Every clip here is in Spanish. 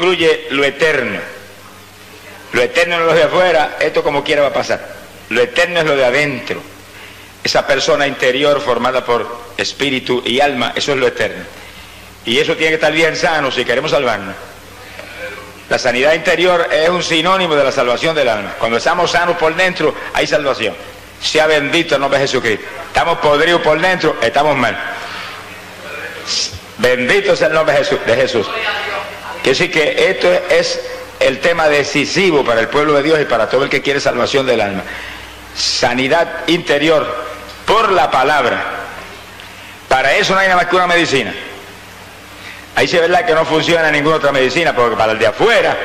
Incluye lo eterno. Lo eterno no es lo de afuera, esto como quiera va a pasar. Lo eterno es lo de adentro. Esa persona interior formada por espíritu y alma, eso es lo eterno. Y eso tiene que estar bien sano si queremos salvarnos. La sanidad interior es un sinónimo de la salvación del alma. Cuando estamos sanos por dentro, hay salvación. Sea bendito el nombre de Jesucristo. Estamos podridos por dentro, estamos mal. Bendito sea el nombre de Jesús. Quiere decir que esto es el tema decisivo para el pueblo de Dios y para todo el que quiere salvación del alma. Sanidad interior por la palabra. Para eso no hay nada más que una medicina. Ahí sí es verdad que no funciona ninguna otra medicina, porque para el de afuera,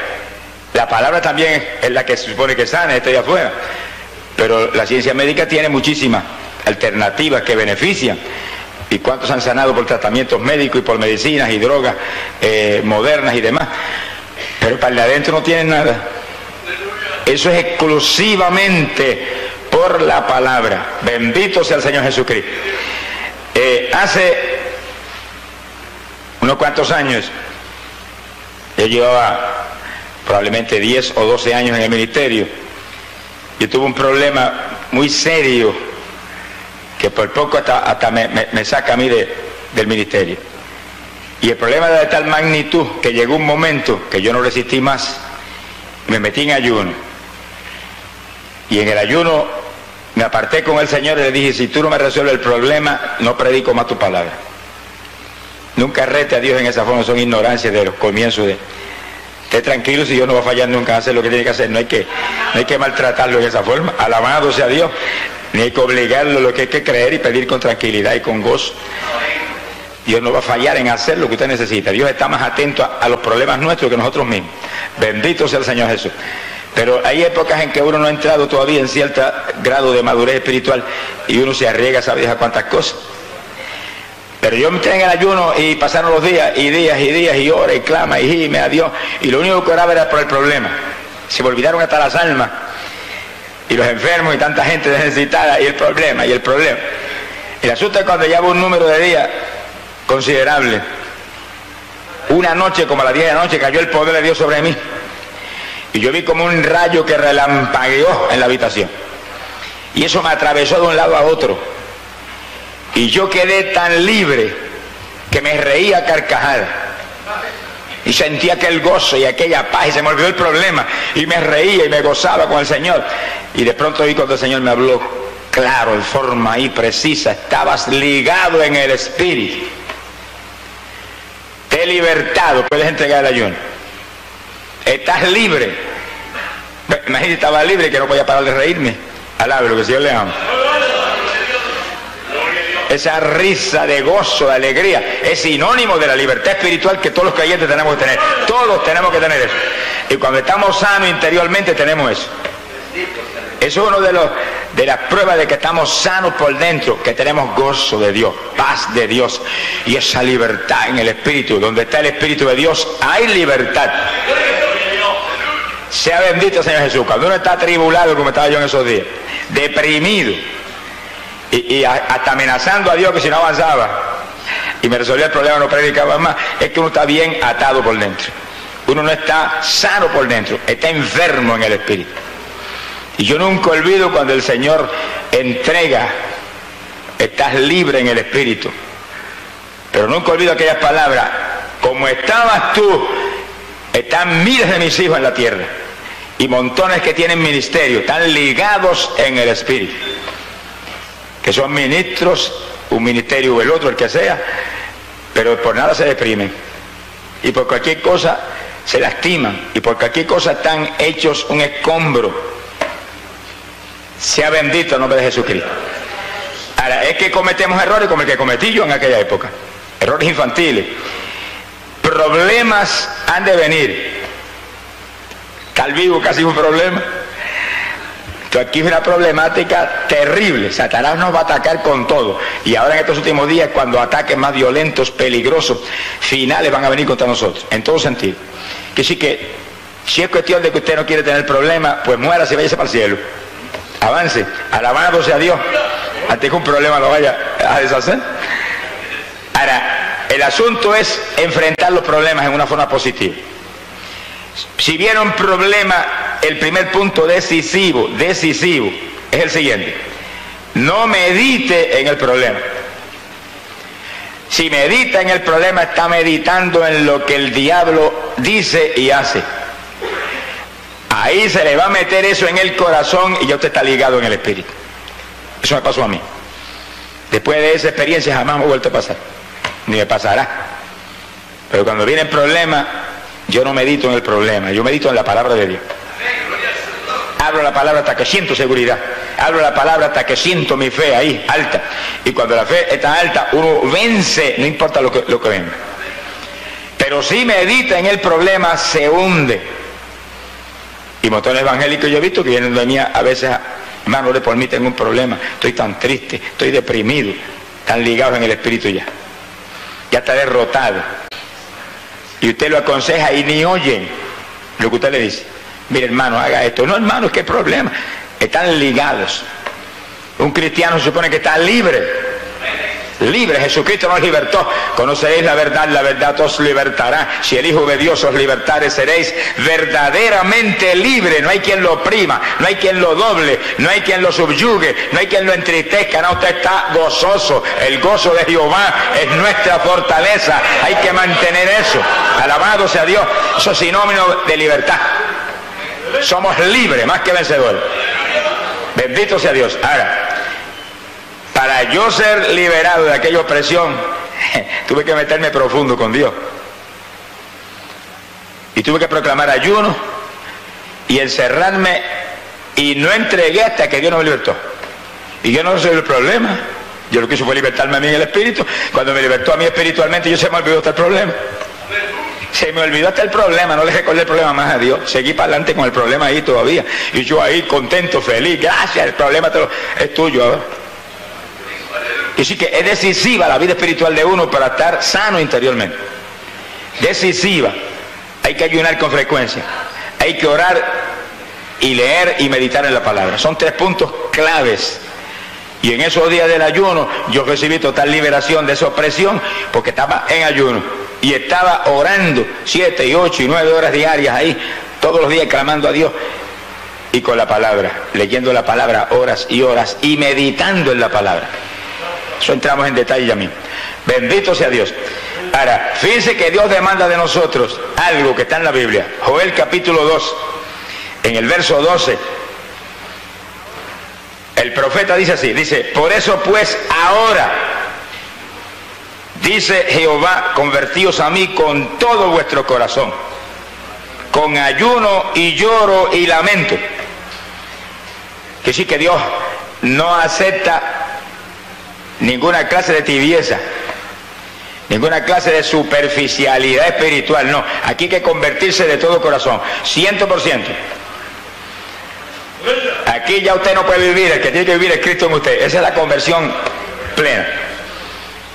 la palabra también es la que se supone que sana, este de afuera. Pero la ciencia médica tiene muchísimas alternativas que benefician. ¿Y cuántos han sanado por tratamientos médicos y por medicinas y drogas modernas y demás? Pero para el de adentro no tienen nada. Eso es exclusivamente por la palabra. Bendito sea el Señor Jesucristo. Hace unos cuantos años, yo llevaba probablemente 10 o 12 años en el ministerio, y tuve un problema muy serio que por poco hasta me saca a mí del ministerio. Y el problema era de tal magnitud que llegó un momento que yo no resistí más. Me metí en ayuno. Y en el ayuno me aparté con el Señor y le dije: si tú no me resuelves el problema, no predico más tu palabra. Nunca rete a Dios en esa forma, son ignorancias de los comienzos de... Esté tranquilo, si Dios no va a fallar nunca, hace lo que tiene que hacer. No hay que maltratarlo en esa forma. Alabado sea Dios. Ni hay que obligarlo, lo que hay que creer y pedir con tranquilidad y con gozo. Dios no va a fallar en hacer lo que usted necesita. Dios está más atento a los problemas nuestros que nosotros mismos. Bendito sea el Señor Jesús. Pero hay épocas en que uno no ha entrado todavía en cierto grado de madurez espiritual y uno se arriesga, ¿sabes a cuántas cosas? Pero yo me entré en el ayuno y pasaron los días y días y días y ora y clama y gime a Dios. Y lo único que oraba era por el problema. Se me olvidaron hasta las almas y los enfermos y tanta gente necesitada y el problema y el problema. El asunto es cuando llevo un número de días considerable. Una noche, como a las 10 de la noche, cayó el poder de Dios sobre mí. Y yo vi como un rayo que relampagueó en la habitación. Y eso me atravesó de un lado a otro. Y yo quedé tan libre que me reía a carcajadas. Y sentía aquel gozo y aquella paz y se me olvidó el problema. Y me reía y me gozaba con el Señor. Y de pronto vi cuando el Señor me habló claro, en forma ahí precisa: estabas ligado en el Espíritu. Te he libertado, puedes entregar el ayuno. Estás libre. Imagínate, estaba libre que no podía parar de reírme. Alabe lo que el Señor le ama. Esa risa de gozo, de alegría, es sinónimo de la libertad espiritual que todos los creyentes tenemos que tener. Todos tenemos que tener eso. Y cuando estamos sanos interiormente tenemos eso. Eso es uno de las pruebas de que estamos sanos por dentro, que tenemos gozo de Dios, paz de Dios y esa libertad en el Espíritu. Donde está el Espíritu de Dios hay libertad. Sea bendito Señor Jesús. Cuando uno está atribulado, como estaba yo en esos días, deprimido y hasta amenazando a Dios que si no avanzaba y me resolvía el problema no predicaba más, es que uno está bien atado por dentro. Uno no está sano por dentro, está enfermo en el Espíritu. Y yo nunca olvido cuando el Señor entrega: estás libre en el Espíritu. Pero nunca olvido aquellas palabras: como estabas tú, están miles de mis hijos en la tierra y montones que tienen ministerio, están ligados en el Espíritu, que son ministros, un ministerio o el otro, el que sea, pero por nada se deprimen y por cualquier cosa se lastiman y por cualquier cosa están hechos un escombro. Sea bendito el nombre de Jesucristo. Ahora, es que cometemos errores como el que cometí yo en aquella época. Errores infantiles. Problemas han de venir. Tal vivo casi un problema. Entonces aquí es una problemática terrible. Satanás nos va a atacar con todo. Y ahora en estos últimos días, cuando ataques más violentos, peligrosos, finales van a venir contra nosotros. En todo sentido. Que sí que, si es cuestión de que usted no quiere tener problemas, pues muera y váyase para el cielo. Avance, alabado sea Dios, antes que un problema lo vaya a deshacer. Ahora, el asunto es enfrentar los problemas en una forma positiva. Si viene un problema, el primer punto decisivo, es el siguiente: no medite en el problema. Si medita en el problema, está meditando en lo que el diablo dice y hace. Ahí se le va a meter eso en el corazón y ya usted está ligado en el espíritu. Eso me pasó a mí. Después de esa experiencia jamás me ha vuelto a pasar, ni me pasará. Pero cuando viene el problema, yo no medito en el problema, yo medito en la palabra de Dios. Hablo la palabra hasta que siento seguridad. Hablo la palabra hasta que siento mi fe ahí, alta. Y cuando la fe está alta, uno vence, no importa lo que venga. Pero si medita en el problema, se hunde. Y montones evangélicos yo he visto que vienen de mí a veces, hermano, le por mí tengo un problema, estoy tan triste, estoy deprimido, tan ligado en el espíritu ya. Ya está derrotado. Y usted lo aconseja y ni oyen lo que usted le dice. Mire, hermano, haga esto. No, hermano, ¿qué problema? Están ligados. Un cristiano se supone que está libre. Libre, Jesucristo nos libertó. Conoceréis la verdad os libertará. Si el Hijo de Dios os libertare, seréis verdaderamente libre. No hay quien lo oprima, no hay quien lo doble, no hay quien lo subyugue, no hay quien lo entristezca. No, usted está gozoso. El gozo de Jehová es nuestra fortaleza. Hay que mantener eso. Alabado sea Dios. Eso es sinónimo de libertad. Somos libres, más que vencedores. Bendito sea Dios. Ahora, para yo ser liberado de aquella opresión, tuve que meterme profundo con Dios. Y tuve que proclamar ayuno y encerrarme, y no entregué hasta que Dios no me libertó. Y yo no soy el problema. Yo lo que hice fue libertarme a mí en el espíritu. Cuando me libertó a mí espiritualmente, yo se me olvidó hasta el problema. Se me olvidó hasta el problema, no le recordé el problema más a Dios. Seguí para adelante con el problema ahí todavía. Y yo ahí contento, feliz, gracias, el problema es tuyo ahora. Y sí que es decisiva la vida espiritual de uno para estar sano interiormente. Decisiva. Hay que ayunar con frecuencia. Hay que orar y leer y meditar en la palabra. Son tres puntos claves. Y en esos días del ayuno yo recibí total liberación de esa opresión porque estaba en ayuno. Y estaba orando 7, 8 y 9 horas diarias ahí, todos los días clamando a Dios. Y con la palabra, leyendo la palabra horas y horas y meditando en la palabra. Eso entramos en detalle ya mismo. Bendito sea Dios. Ahora, fíjense que Dios demanda de nosotros algo que está en la Biblia. Joel capítulo 2, en el verso 12. El profeta dice así, dice, por eso pues ahora... dice Jehová, convertíos a mí con todo vuestro corazón, con ayuno y lloro y lamento. Que sí que Dios no acepta ninguna clase de tibieza, ninguna clase de superficialidad espiritual, no. Aquí hay que convertirse de todo corazón, 100%. Aquí ya usted no puede vivir, el que tiene que vivir es Cristo en usted. Esa es la conversión plena.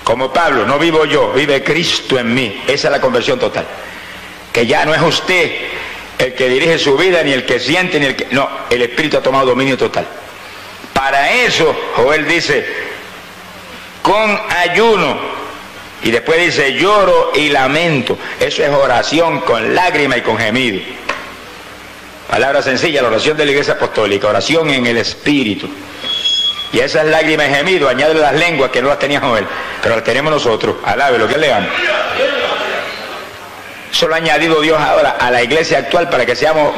Como Pablo, no vivo yo, vive Cristo en mí. Esa es la conversión total. Que ya no es usted el que dirige su vida, ni el que siente, ni el que... No, el Espíritu ha tomado dominio total. Para eso, Joel dice, con ayuno. Y después dice, lloro y lamento. Eso es oración con lágrima y con gemido. Palabra sencilla, la oración de la Iglesia Apostólica, oración en el Espíritu. Y esas lágrimas y gemidos, añade las lenguas que no las tenía Joel, pero las tenemos nosotros. Alábelo, que le ama. Eso lo ha añadido Dios ahora a la iglesia actual para que seamos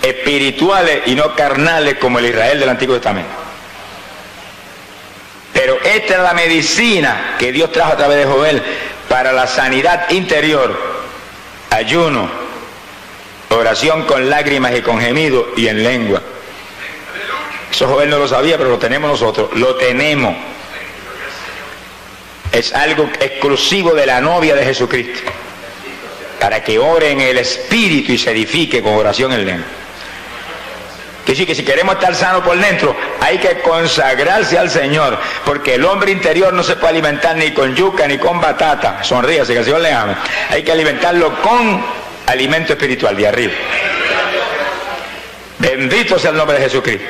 espirituales y no carnales como el Israel del Antiguo Testamento. Pero esta es la medicina que Dios trajo a través de Joel para la sanidad interior: ayuno, oración con lágrimas y con gemidos y en lengua. Eso Joel no lo sabía, pero lo tenemos nosotros. Lo tenemos. Es algo exclusivo de la novia de Jesucristo. Para que ore en el Espíritu y se edifique con oración en lengua. Que sí, que si queremos estar sanos por dentro, hay que consagrarse al Señor. Porque el hombre interior no se puede alimentar ni con yuca ni con batata. Sonríase, que el Señor le ama. Hay que alimentarlo con alimento espiritual de arriba. Bendito sea el nombre de Jesucristo.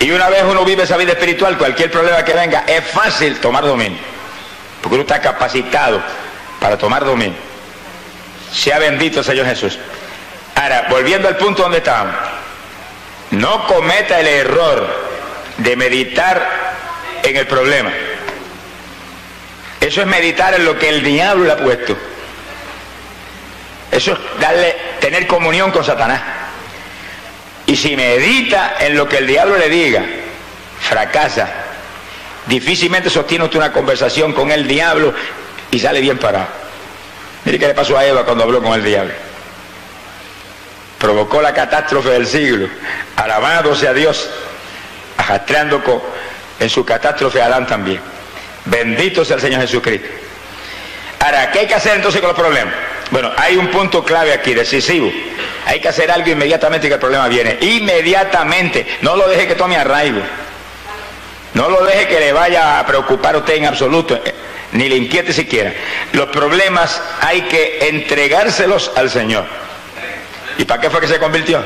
Y una vez uno vive esa vida espiritual, cualquier problema que venga, es fácil tomar dominio. Porque uno está capacitado para tomar dominio. Sea bendito el Señor Jesús. Ahora, volviendo al punto donde estábamos, no cometa el error de meditar en el problema. Eso es meditar en lo que el diablo le ha puesto. Eso es tener comunión con Satanás. Y si medita en lo que el diablo le diga, fracasa. Difícilmente sostiene usted una conversación con el diablo y sale bien parado. Mire qué le pasó a Eva cuando habló con el diablo. Provocó la catástrofe del siglo. Alabado sea Dios, arrastrando en su catástrofe a Adán también. Bendito sea el Señor Jesucristo. Ahora, ¿qué hay que hacer entonces con los problemas? Bueno, hay un punto clave aquí, decisivo. Hay que hacer algo inmediatamente que el problema viene. Inmediatamente. No lo deje que tome arraigo. No lo deje que le vaya a preocupar a usted en absoluto. Ni le inquiete siquiera. Los problemas hay que entregárselos al Señor. ¿Y para qué fue que se convirtió?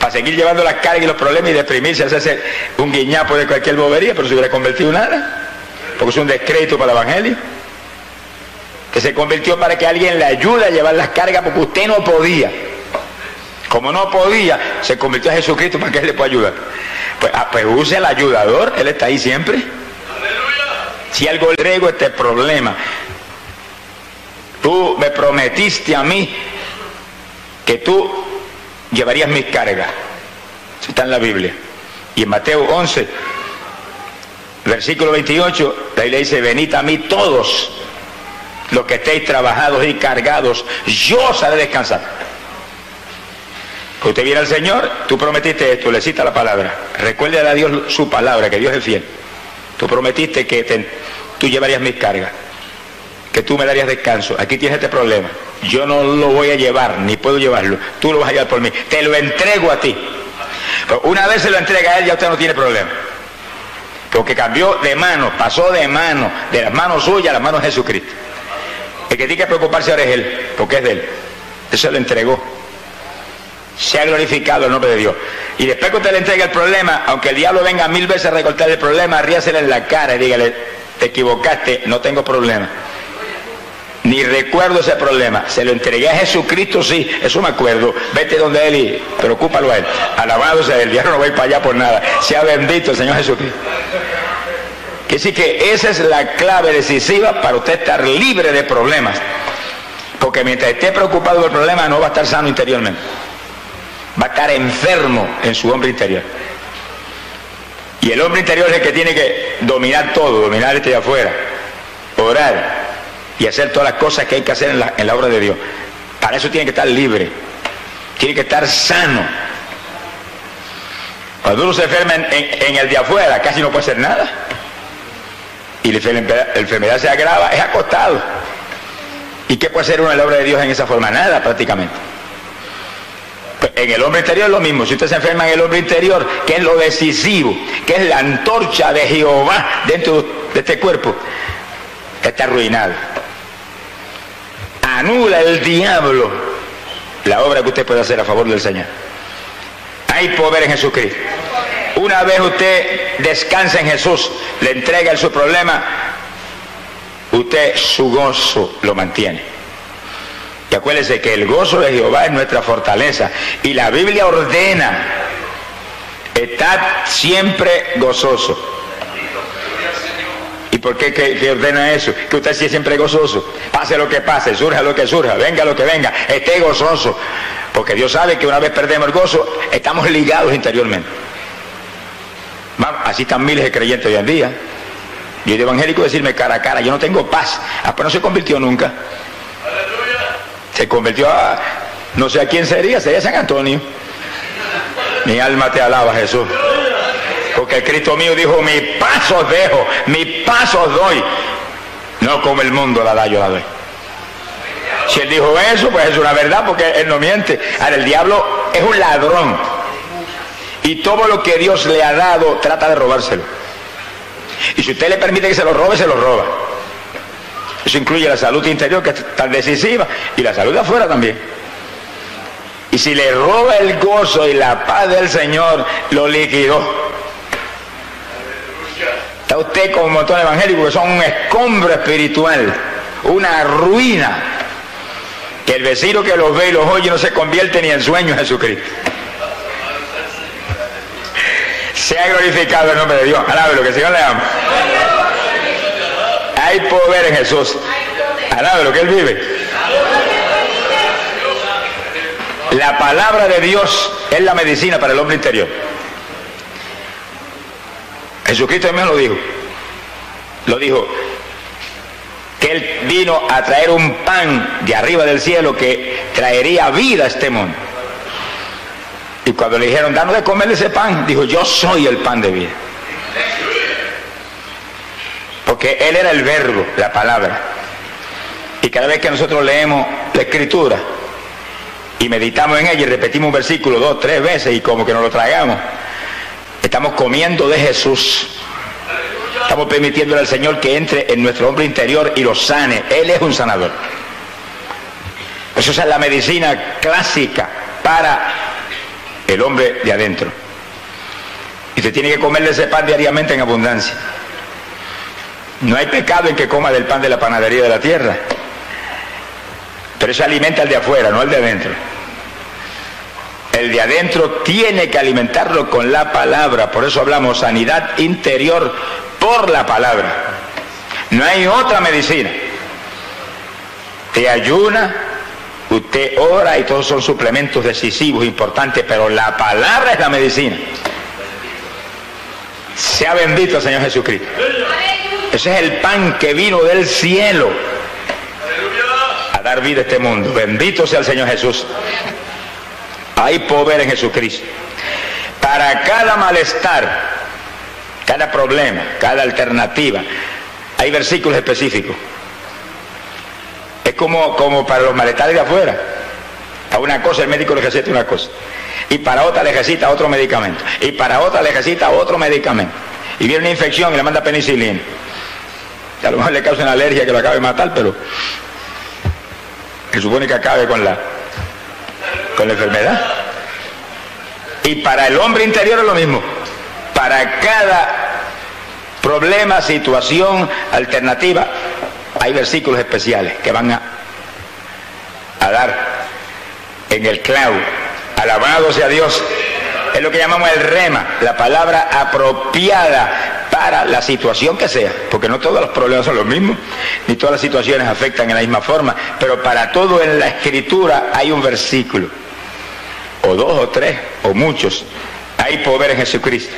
Para seguir llevando las cargas y los problemas y deprimirse, hacerse un guiñapo de cualquier bobería, pero se hubiera convertido en nada. Porque es un descrédito para el Evangelio. Que se convirtió para que alguien le ayude a llevar las cargas porque usted no podía. Como no podía, se convirtió a Jesucristo para que Él le pueda ayudar. Pues use el ayudador, Él está ahí siempre. Si algo le traigo este problema, tú me prometiste a mí que tú llevarías mis cargas. Eso está en la Biblia. Y en Mateo 11, versículo 28, la Biblia dice: venid a mí todos los que estéis trabajados y cargados, yo os haré descansar. Que usted viene al Señor, tú prometiste esto, le cita la palabra. Recuérdale a Dios su palabra, que Dios es fiel. Tú prometiste que tú llevarías mis cargas, que tú me darías descanso. Aquí tienes este problema. Yo no lo voy a llevar, ni puedo llevarlo. Tú lo vas a llevar por mí. Te lo entrego a ti. Pero una vez se lo entrega a Él, ya usted no tiene problema. Porque cambió de mano, pasó de mano, de las manos suyas a las manos de Jesucristo. El que tiene que preocuparse ahora es Él, porque es de Él. Eso lo entregó. Se ha glorificado el nombre de Dios. Y después que usted le entrega el problema, aunque el diablo venga 1000 veces a recortar el problema, ríasele en la cara y dígale: te equivocaste, no tengo problema. Ni recuerdo ese problema. Se lo entregué a Jesucristo, sí, eso me acuerdo. Vete donde Él y preocúpalo a Él. Alabado sea Él, el diablo no va a ir para allá por nada. Sea bendito el Señor Jesucristo. Que sí, que esa es la clave decisiva para usted estar libre de problemas. Porque mientras esté preocupado por el problema, no va a estar sano interiormente. Va a estar enfermo en su hombre interior. Y el hombre interior es el que tiene que dominar todo, dominar este de afuera, orar y hacer todas las cosas que hay que hacer en la obra de Dios. Para eso tiene que estar libre, tiene que estar sano. Cuando uno se enferma en el de afuera, casi no puede hacer nada. Y la enfermedad se agrava, es acostado. ¿Y qué puede hacer uno en la obra de Dios en esa forma? Nada, prácticamente. En el hombre interior es lo mismo. Si usted se enferma en el hombre interior, que es lo decisivo, que es la antorcha de Jehová dentro de este cuerpo, está arruinado. Anula el diablo la obra que usted puede hacer a favor del Señor. Hay poder en Jesucristo. Una vez usted descansa en Jesús, le entrega su problema, usted su gozo lo mantiene. Y acuérdese que el gozo de Jehová es nuestra fortaleza. Y la Biblia ordena: estad siempre gozoso. ¿Y por qué que ordena eso? Que usted sea siempre gozoso. Pase lo que pase, surja lo que surja, venga lo que venga, esté gozoso. Porque Dios sabe que una vez perdemos el gozo, estamos ligados interiormente. Así están miles de creyentes hoy en día. Y el evangélico decirme cara a cara: yo no tengo paz. Pero no se convirtió nunca. Se convirtió a, no sé a quién sería San Antonio. Mi alma te alaba, Jesús. Porque el Cristo mío dijo: mi paz os dejo, mi paz os doy. No como el mundo la da, yo la doy. Si Él dijo eso, pues es una verdad, porque Él no miente. Ahora, el diablo es un ladrón. Y todo lo que Dios le ha dado, trata de robárselo. Y si usted le permite que se lo robe, se lo roba. Eso incluye la salud interior, que es tan decisiva, y la salud de afuera también. Y si le roba el gozo y la paz del Señor, lo liquidó. Está usted como un montón de evangélicos que son un escombro espiritual. una ruina, que el vecino que los ve y los oye no se convierte ni en sueño en Jesucristo. Sea glorificado el nombre de Dios. Alábelo, que el Señor le ama. Hay poder en Jesús. Alábelo, que Él vive. La palabra de Dios es la medicina para el hombre interior. Jesucristo mismo lo dijo. Lo dijo. Que Él vino a traer un pan de arriba del cielo que traería vida a este mundo. Y cuando le dijeron, danos de comer ese pan, dijo, yo soy el pan de vida. Porque Él era el verbo, la palabra. Y cada vez que nosotros leemos la Escritura y meditamos en ella y repetimos un versículo 2, 3 veces y como que nos lo tragamos, estamos comiendo de Jesús. Estamos permitiéndole al Señor que entre en nuestro hombre interior y lo sane. Él es un sanador. Pues esa es la medicina clásica para el hombre de adentro. Y se tiene que comerle ese pan diariamente en abundancia. No hay pecado en que coma del pan de la panadería de la tierra. Pero eso alimenta al de afuera, no al de adentro. El de adentro tiene que alimentarlo con la palabra. Por eso hablamos sanidad interior por la palabra. No hay otra medicina. Te ayuna, usted ora y todos son suplementos decisivos, importantes, pero la palabra es la medicina. Sea bendito el Señor Jesucristo. Ese es el pan que vino del cielo a dar vida a este mundo. Bendito sea el Señor Jesús. Hay poder en Jesucristo. Para cada malestar, cada problema, cada alternativa, hay versículos específicos. Es como para los malestares de afuera. A una cosa el médico le receta una cosa. Y para otra le receta otro medicamento. Y para otra le receta otro medicamento. Y viene una infección y le manda penicilina. Y a lo mejor le causa una alergia que lo acaba de matar, pero se supone que acabe con la enfermedad. Y para el hombre interior es lo mismo. Para cada problema, situación, alternativa, hay versículos especiales que van a dar en el clavo. Alabado sea Dios. Es lo que llamamos el rema, la palabra apropiada para la situación que sea, porque no todos los problemas son los mismos, ni todas las situaciones afectan en la misma forma, pero para todo en la Escritura hay un versículo, o 2 o 3, o muchos. Hay poder en Jesucristo.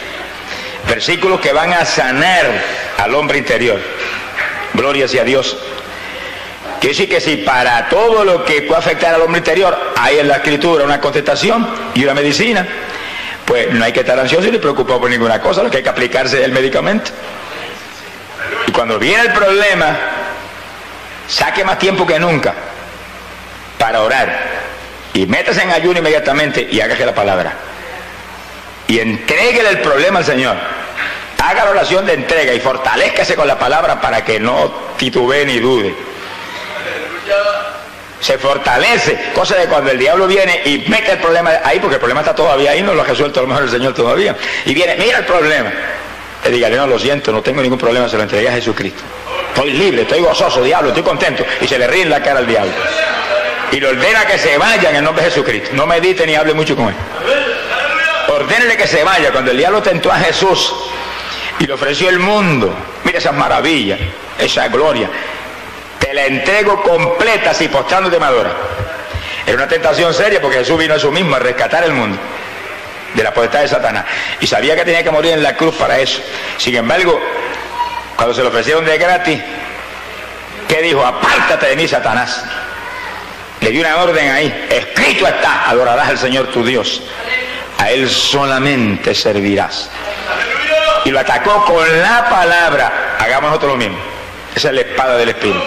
Versículos que van a sanar al hombre interior. Gloria sea Dios. Quiere decir que si para todo lo que puede afectar al hombre interior hay en la Escritura una contestación y una medicina, pues no hay que estar ansioso ni preocupado por ninguna cosa, lo que hay que aplicarse es el medicamento. Y cuando viene el problema, saque más tiempo que nunca para orar. Y métase en ayuno inmediatamente y hágase la palabra. Y entréguele el problema al Señor. Haga la oración de entrega y fortalézcase con la palabra para que no titubee ni dude. Se fortalece, cosa de cuando el diablo viene y mete el problema ahí, porque el problema está todavía ahí, no lo ha resuelto a lo mejor el Señor todavía. Y viene, mira el problema. Le dígale, no, lo siento, no tengo ningún problema, se lo entregué a Jesucristo. Estoy libre, estoy gozoso, diablo, estoy contento. Y se le ríe en la cara al diablo. Y le ordena que se vaya en el nombre de Jesucristo. No medite ni hable mucho con él. Ordénele que se vaya. Cuando el diablo tentó a Jesús y le ofreció el mundo, mira esas maravillas, esa gloria, te la entrego completa si postrándote me adora. Era una tentación seria porque Jesús vino a eso mismo, a rescatar el mundo de la potestad de Satanás, y sabía que tenía que morir en la cruz para eso. Sin embargo, cuando se lo ofrecieron de gratis, ¿qué dijo? Apártate de mí, Satanás. Le dio una orden ahí, escrito está, adorarás al Señor tu Dios, a Él solamente servirás. Y lo atacó con la palabra. Hagamos nosotros lo mismo. Esa es la espada del Espíritu.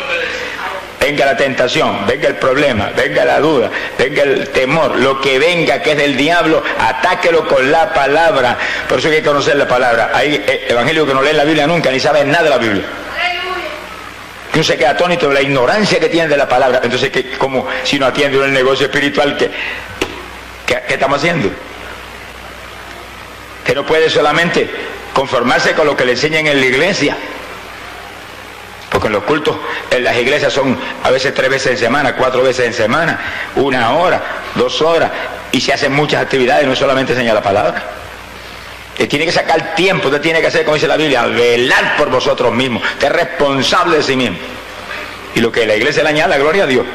Venga la tentación, venga el problema, venga la duda, venga el temor, lo que venga que es del diablo, atáquelo con la palabra. Por eso hay que conocer la palabra. Hay evangélicos que no leen la Biblia nunca, ni saben nada de la Biblia. Que uno se queda atónito de la ignorancia que tiene de la palabra. Entonces, ¿cómo si no atiende uno el negocio espiritual que estamos haciendo? Que no puede solamente conformarse con lo que le enseñan en la iglesia, porque los cultos en las iglesias son a veces 3 veces en semana, 4 veces en semana, 1 hora, 2 horas, y se hacen muchas actividades, no solamente enseñar la palabra. Te tiene que sacar tiempo, usted tiene que hacer, como dice la Biblia, velar por vosotros mismos, te es responsable de sí mismo. Y lo que la iglesia le añade, gloria a Dios.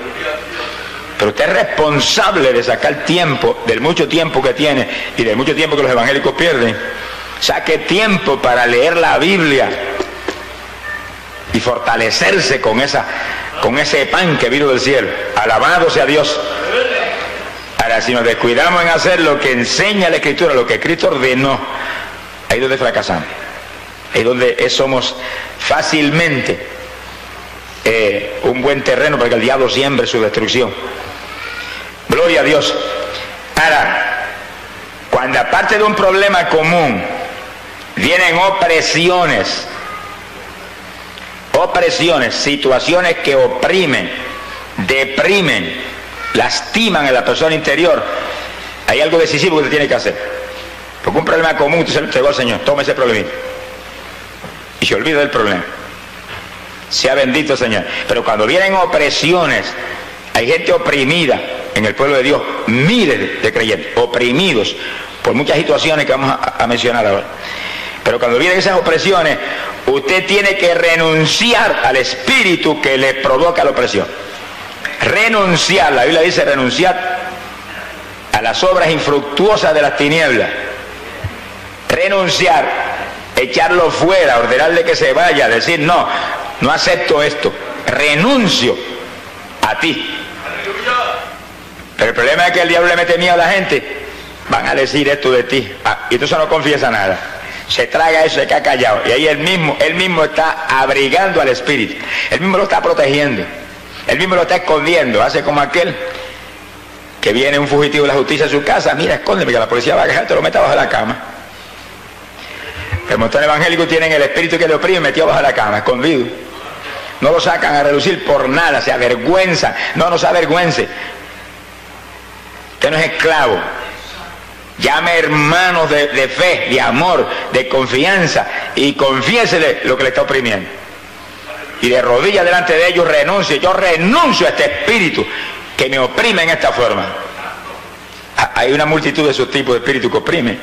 Pero usted es responsable de sacar tiempo, del mucho tiempo que tiene y del mucho tiempo que los evangélicos pierden. Saque tiempo para leer la Biblia y fortalecerse con ese pan que vino del cielo. Alabado sea Dios. Ahora, si nos descuidamos en hacer lo que enseña la Escritura, lo que Cristo ordenó, ahí es donde fracasamos. Ahí es donde somos fácilmente un buen terreno para que el diablo siembre su destrucción. Gloria a Dios. Ahora, cuando aparte de un problema común vienen opresiones, situaciones que oprimen, deprimen, lastiman a la persona interior, hay algo decisivo que usted tiene que hacer. Porque un problema común, usted se lo entregó al Señor, tome ese problemita y se olvida del problema. Sea bendito, Señor. Pero cuando vienen opresiones, hay gente oprimida en el pueblo de Dios, miles de creyentes oprimidos por muchas situaciones que vamos a mencionar ahora. Pero cuando vienen esas opresiones, usted tiene que renunciar al espíritu que le provoca la opresión. Renunciar, la Biblia dice renunciar a las obras infructuosas de las tinieblas. Renunciar, echarlo fuera, ordenarle que se vaya, decir no. No acepto esto, renuncio a ti. Pero el problema es que el diablo le mete miedo a la gente. Van a decir esto de ti. Ah, y tú eso no confiesa nada. Se traga eso, se queda callado. Y ahí él mismo está abrigando al espíritu. Él mismo lo está protegiendo. Él mismo lo está escondiendo. Hace como aquel que viene un fugitivo de la justicia a su casa. Mira, escóndeme que la policía va a caer, te lo meta bajo la cama. El montón evangélico tienen el espíritu que le oprime metido bajo la cama, escondido. No lo sacan a relucir por nada, se avergüenzan. No, no se avergüence. Usted no es esclavo. Llame hermanos de fe, de amor, de confianza y confiésele lo que le está oprimiendo. Y de rodillas delante de ellos renuncie. Yo renuncio a este espíritu que me oprime en esta forma. Hay una multitud de esos tipos de espíritus que oprimen.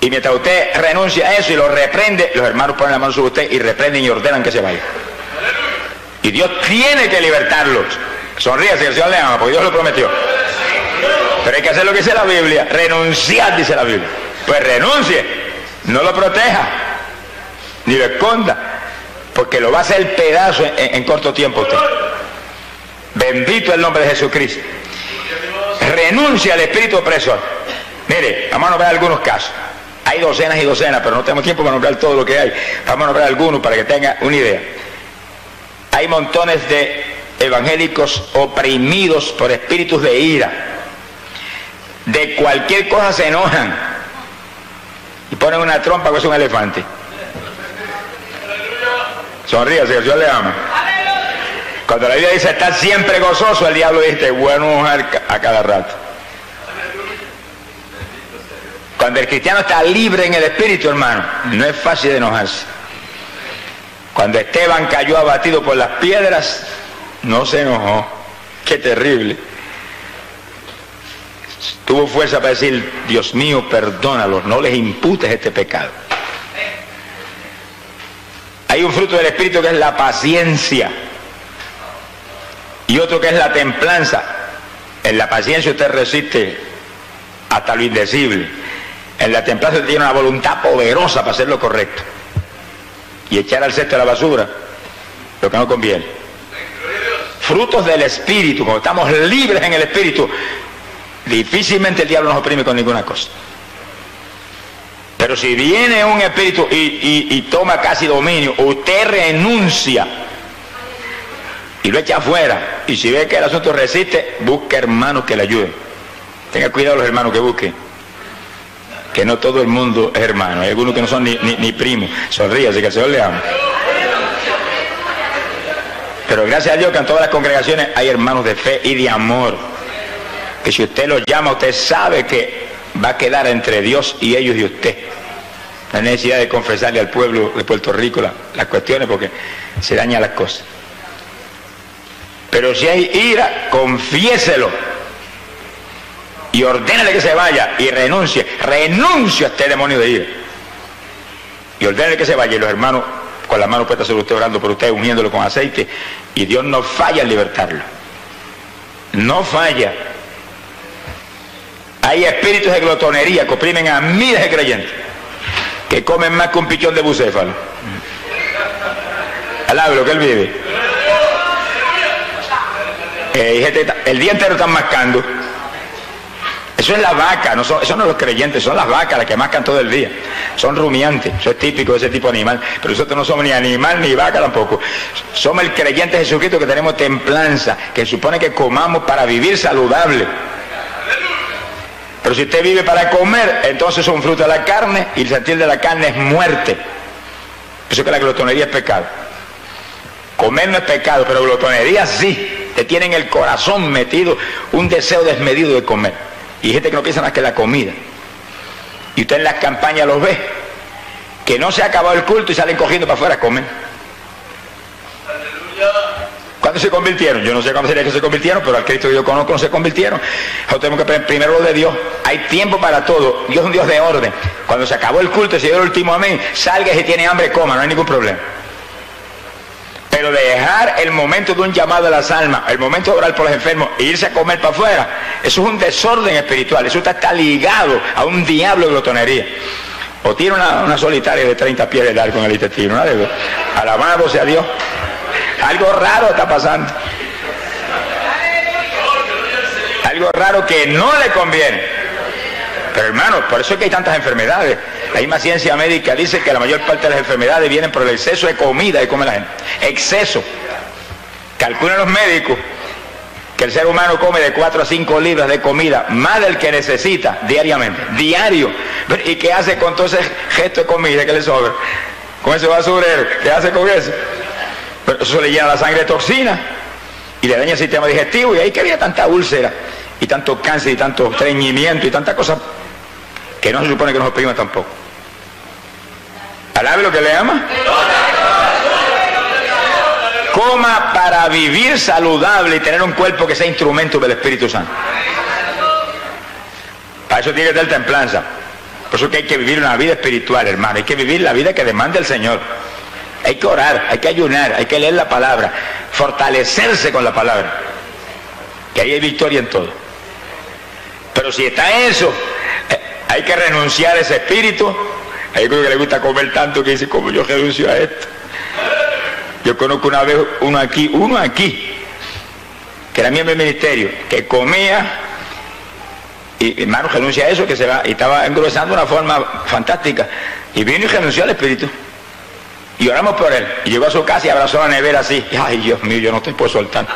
Y mientras usted renuncia a eso y lo reprende, los hermanos ponen la mano sobre usted y reprenden y ordenan que se vaya. Y Dios tiene que libertarlos. Sonríase, que el Señor le ama, porque Dios lo prometió. Pero hay que hacer lo que dice la Biblia, renunciar, dice la Biblia. Pues renuncie, no lo proteja, ni lo esconda, porque lo va a hacer pedazo en corto tiempo usted. Bendito el nombre de Jesucristo. Renuncia al espíritu opresor. Mire, vamos a nombrar algunos casos. Hay docenas y docenas, pero no tenemos tiempo para nombrar todo lo que hay. Vamos a nombrar algunos para que tenga una idea. Hay montones de evangélicos oprimidos por espíritus de ira. De cualquier cosa se enojan y ponen una trompa que es un elefante. Sonríase, el Señor le ama. Cuando la Biblia dice estar siempre gozoso, el diablo dice bueno a cada rato. Cuando el cristiano está libre en el espíritu, hermano, no es fácil de enojarse. Cuando Esteban cayó abatido por las piedras, no se enojó. ¡Qué terrible! Tuvo fuerza para decir, Dios mío, perdónalos, no les imputes este pecado. Hay un fruto del espíritu que es la paciencia y otro que es la templanza. En la paciencia usted resiste hasta lo indecible. En la templanza tiene una voluntad poderosa para hacer lo correcto y echar al cesto de la basura lo que no conviene. Frutos del espíritu. Cuando estamos libres en el espíritu, difícilmente el diablo nos oprime con ninguna cosa. Pero si viene un espíritu y toma casi dominio, usted renuncia y lo echa afuera. Y si ve que el asunto resiste, busca hermanos que le ayuden. Tenga cuidado los hermanos que busquen, que no todo el mundo es hermano. Hay algunos que no son ni primos. Sonríase, que el Señor le ama. Pero gracias a Dios que en todas las congregaciones hay hermanos de fe y de amor, que si usted los llama, usted sabe que va a quedar entre Dios y ellos y usted. No hay necesidad de confesarle al pueblo de Puerto Rico las cuestiones porque se dañan las cosas. Pero si hay ira, confiéselo y ordénale que se vaya y renuncie. Renuncie a este demonio de ira. Y ordénale que se vaya, y los hermanos con la mano puesta sobre usted, orando por usted, uniéndolo con aceite, y Dios no falla en libertarlo. No falla. Hay espíritus de glotonería que oprimen a miles de creyentes, que comen más que un pichón de bucéfalo. Alábelo, que él vive. El día entero están mascando. Eso es la vaca, eso no son los creyentes, son las vacas las que mascan todo el día. Son rumiantes, eso es típico de ese tipo de animal. Pero nosotros no somos ni animal ni vaca tampoco. Somos el creyente Jesucristo, que tenemos templanza, que supone que comamos para vivir saludable. Pero si usted vive para comer, entonces son fruto de la carne, y el sentir de la carne es muerte. Eso que la glotonería es pecado. Comer no es pecado, pero glotonería sí. Te tienen el corazón metido, un deseo desmedido de comer. Y hay gente que no piensa más que la comida. Y usted en las campañas los ve, que no se ha acabado el culto y salen corriendo para afuera a comer. ¿Cuándo se convirtieron? Yo no sé cuándo sería que se convirtieron, pero al Cristo que yo conozco no se convirtieron. Nosotros tenemos que primero lo de Dios. Hay tiempo para todo. Dios es un Dios de orden. Cuando se acabó el culto, si dio el último amén, salga, y si tiene hambre, coma, no hay ningún problema. Pero dejar el momento de un llamado a las almas, el momento de orar por los enfermos, e irse a comer para afuera, eso es un desorden espiritual. Eso está ligado a un diablo de glotonería. O tiene una solitaria de 30 pies de largo en el intestino, ¿no? Alabado sea Dios. Algo raro está pasando. Algo raro que no le conviene. Pero hermanos, por eso es que hay tantas enfermedades. La misma ciencia médica dice que la mayor parte de las enfermedades vienen por el exceso de comida que come la gente. Exceso. Calculan los médicos que el ser humano come de 4 a 5 libras de comida, más del que necesita diariamente. Diario. ¿Y qué hace con todo ese gesto de comida que le sobra? Con ese basurero, ¿qué hace con eso? Pero eso le llena la sangre de toxina y le daña el sistema digestivo, y ahí que había tanta úlcera y tanto cáncer y tanto estreñimiento y tantas cosas que no se supone que nos opriman tampoco. Alabe lo que le ama. Coma para vivir saludable y tener un cuerpo que sea instrumento del Espíritu Santo. Para eso tiene que tener templanza. Por eso que hay que vivir una vida espiritual, hermano. Hay que vivir la vida que demanda el Señor. Hay que orar, hay que ayunar, hay que leer la palabra, fortalecerse con la palabra, que ahí hay victoria en todo. Pero si está eso, hay que renunciar a ese espíritu. Hay uno que le gusta comer tanto que dice, ¿cómo yo renuncio a esto? Yo conozco una vez uno aquí, que era miembro del ministerio, que comía, y hermano, renuncia a eso, que se va, y estaba engrosando de una forma fantástica, y vino y renunció al espíritu. Y oramos por él. Y llegó a su casa y abrazó la nevera así. Ay, Dios mío, yo no te puedo soltar.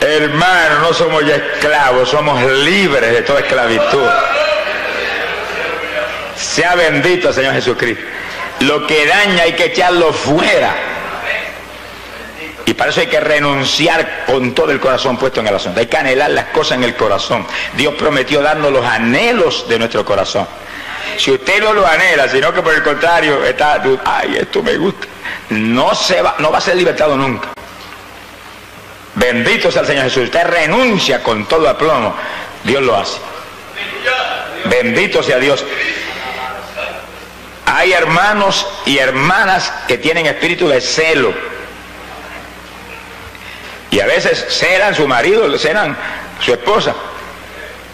Hermano, no somos ya esclavos, somos libres de toda esclavitud. Sea bendito el Señor Jesucristo. Lo que daña hay que echarlo fuera. Y para eso hay que renunciar con todo el corazón puesto en el asunto. Hay que anhelar las cosas en el corazón. Dios prometió darnos los anhelos de nuestro corazón. Si usted no lo anhela, sino que por el contrario está, ay, esto me gusta, no va a ser libertado nunca. Bendito sea el Señor Jesús. Usted renuncia con todo aplomo, Dios lo hace. Bendito sea Dios. Hay hermanos y hermanas que tienen espíritu de celo, y a veces celan su marido, celan su esposa.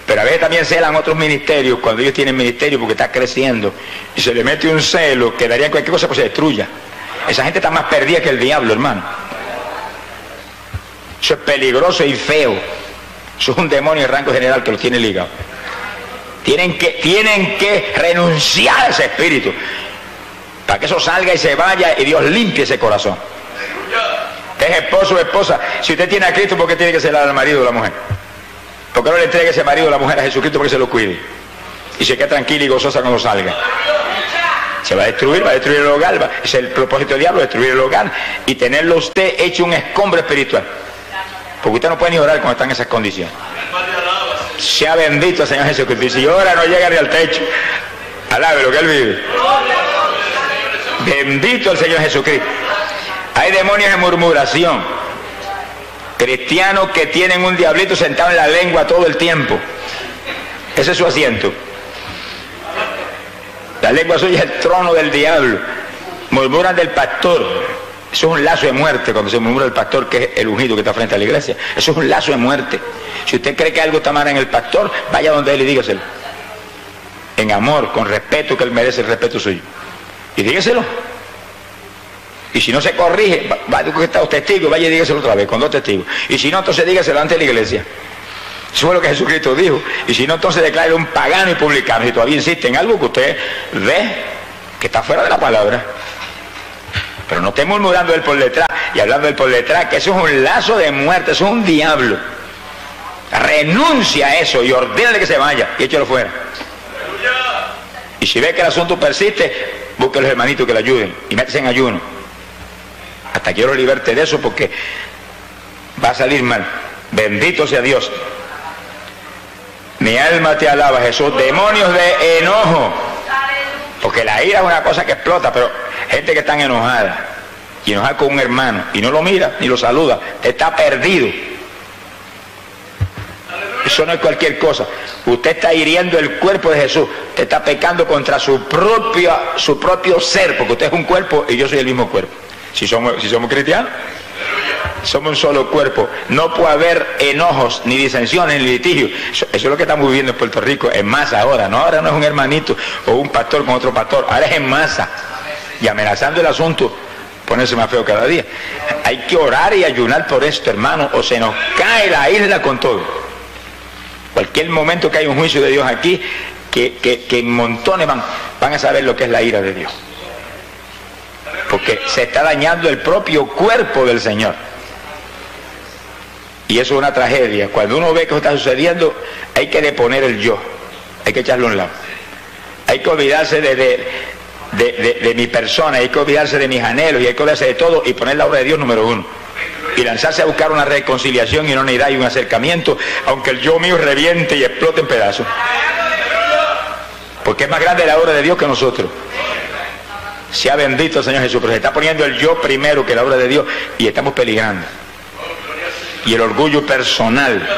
Pero a veces también celan otros ministerios, cuando ellos tienen ministerio, porque está creciendo, y se le mete un celo que daría cualquier cosa que se destruya. Esa gente está más perdida que el diablo, hermano. Eso es peligroso y feo. Eso es un demonio de rango general que los tiene ligados. Tienen que renunciar a ese espíritu, para que eso salga y se vaya, y Dios limpie ese corazón. Es esposo o esposa. Si usted tiene a Cristo, ¿por qué tiene que celar al marido o la mujer? ¿Por qué no le entregue ese marido o la mujer a Jesucristo para que se lo cuide? Y se queda tranquila y gozosa cuando salga. Se va a destruir el hogar. Es el propósito del diablo, destruir el hogar y tenerlo usted hecho un escombro espiritual. Porque usted no puede ni orar cuando está en esas condiciones. Sea bendito, Señor Jesucristo. Y ahora no llega ni al techo. Alabe lo que Él vive. Bendito el Señor Jesucristo. Hay demonios de murmuración. Cristianos que tienen un diablito sentado en la lengua todo el tiempo. Ese es su asiento. La lengua suya es el trono del diablo. Murmuran del pastor. Eso es un lazo de muerte cuando se murmura el pastor, que es el ungido que está frente a la iglesia. Eso es un lazo de muerte. Si usted cree que algo está mal en el pastor, vaya donde él y dígaselo. En amor, con respeto, que él merece el respeto suyo. Y dígaselo. Y si no se corrige, vaya que está los testigos, vaya y dígaselo otra vez, con dos testigos. Y si no, entonces dígaselo ante la iglesia. Eso fue lo que Jesucristo dijo. Y si no, entonces declare un pagano y publicano. Si todavía insiste en algo que usted ve que está fuera de la palabra. Pero no esté murmurando él por detrás y hablando él por detrás, que eso es un lazo de muerte, eso es un diablo. Renuncia a eso y ordénale que se vaya y échalo fuera. Y si ve que el asunto persiste, busque a los hermanitos que le ayuden y métese en ayuno. Hasta que yo lo liberte de eso, porque va a salir mal. Bendito sea Dios. Mi alma te alaba, Jesús. Demonios de enojo. Porque la ira es una cosa que explota, pero gente que está enojada y enojada con un hermano y no lo mira ni lo saluda, está perdido. Eso no es cualquier cosa. Usted está hiriendo el cuerpo de Jesús, usted está pecando contra su propio ser, porque usted es un cuerpo y yo soy el mismo cuerpo. Si somos cristianos, somos un solo cuerpo. No puede haber enojos, ni disensiones, ni litigios. Eso es lo que estamos viviendo en Puerto Rico, en masa ahora. No, ahora no es un hermanito o un pastor con otro pastor, ahora es en masa. Y amenazando el asunto, ponerse más feo cada día. Hay que orar y ayunar por esto, hermano, o se nos cae la isla con todo. Cualquier momento que haya un juicio de Dios aquí, que en montones van a saber lo que es la ira de Dios. Porque se está dañando el propio cuerpo del Señor. Y eso es una tragedia. Cuando uno ve que está sucediendo, hay que deponer el yo. Hay que echarlo a un lado. Hay que olvidarse de mi persona, hay que olvidarse de mis anhelos y hay que olvidarse de todo y poner la obra de Dios número uno. Y lanzarse a buscar una reconciliación y una unidad y un acercamiento, aunque el yo mío reviente y explote en pedazos. Porque es más grande la obra de Dios que nosotros. Sea bendito el Señor Jesús, pero se está poniendo el yo primero que la obra de Dios y estamos peligrando. Y el orgullo personal,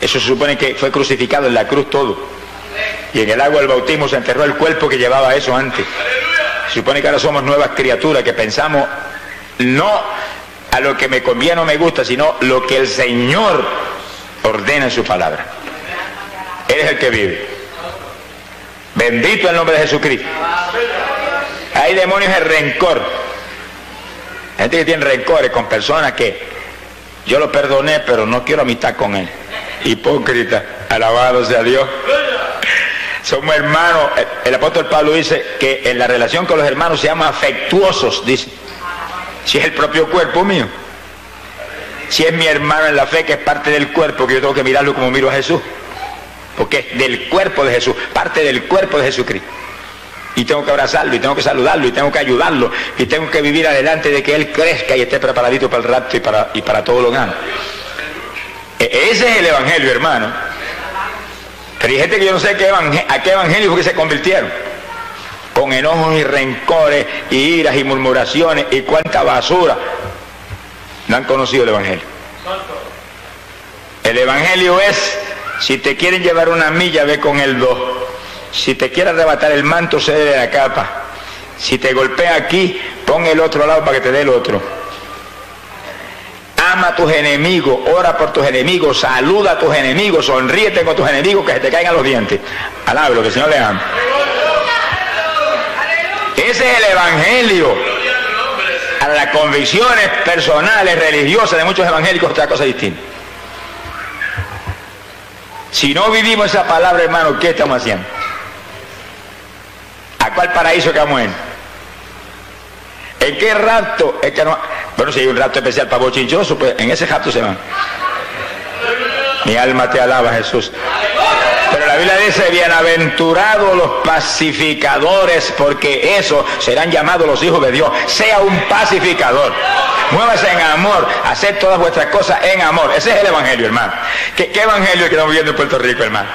eso se supone que fue crucificado en la cruz todo. Y en el agua del bautismo se enterró el cuerpo que llevaba eso antes. Se supone que ahora somos nuevas criaturas, que pensamos no a lo que me conviene o me gusta, sino lo que el Señor ordena en su palabra. Él es el que vive. Bendito el nombre de Jesucristo. Hay demonios de rencor. Gente que tiene rencores con personas que yo lo perdoné, pero no quiero amistad con él. Hipócrita, alabado sea Dios. Somos hermanos. El apóstol Pablo dice que en la relación con los hermanos se llama afectuosos, dice. Si es el propio cuerpo mío. Si es mi hermano en la fe, que es parte del cuerpo, que yo tengo que mirarlo como miro a Jesús. Porque es del cuerpo de Jesús, parte del cuerpo de Jesucristo. Y tengo que abrazarlo, y tengo que saludarlo, y tengo que ayudarlo, y tengo que vivir adelante de que él crezca y esté preparadito para el rapto y para todo lo grande. Ese es el evangelio, hermano. Pero hay gente que yo no sé a qué evangelio fue que se convirtieron. Con enojos y rencores, y iras y murmuraciones, y cuánta basura. No han conocido el evangelio. El evangelio es, si te quieren llevar una milla, ve con el 2. Si te quiere arrebatar el manto, cede de la capa. Si te golpea aquí, pon el otro lado para que te dé el otro. Ama a tus enemigos, ora por tus enemigos, saluda a tus enemigos, sonríete con tus enemigos, que se te caigan los dientes. Alábalo, que el Señor le ama. Ese es el evangelio. A las convicciones personales, religiosas de muchos evangélicos, otra cosa distinta. Si no vivimos esa palabra, hermano, ¿qué estamos haciendo? ¿A cuál paraíso que vamos en? ¿En qué rapto? Es que no... Bueno, si hay un rapto especial para bochinchoso, pues en ese rapto se van. Mi alma te alaba, Jesús. Pero la Biblia dice, bienaventurados los pacificadores, porque esos serán llamados los hijos de Dios. Sea un pacificador. Muévase en amor, hacer todas vuestras cosas en amor. Ese es el evangelio, hermano. ¿Qué evangelio que estamos viviendo en Puerto Rico, hermano?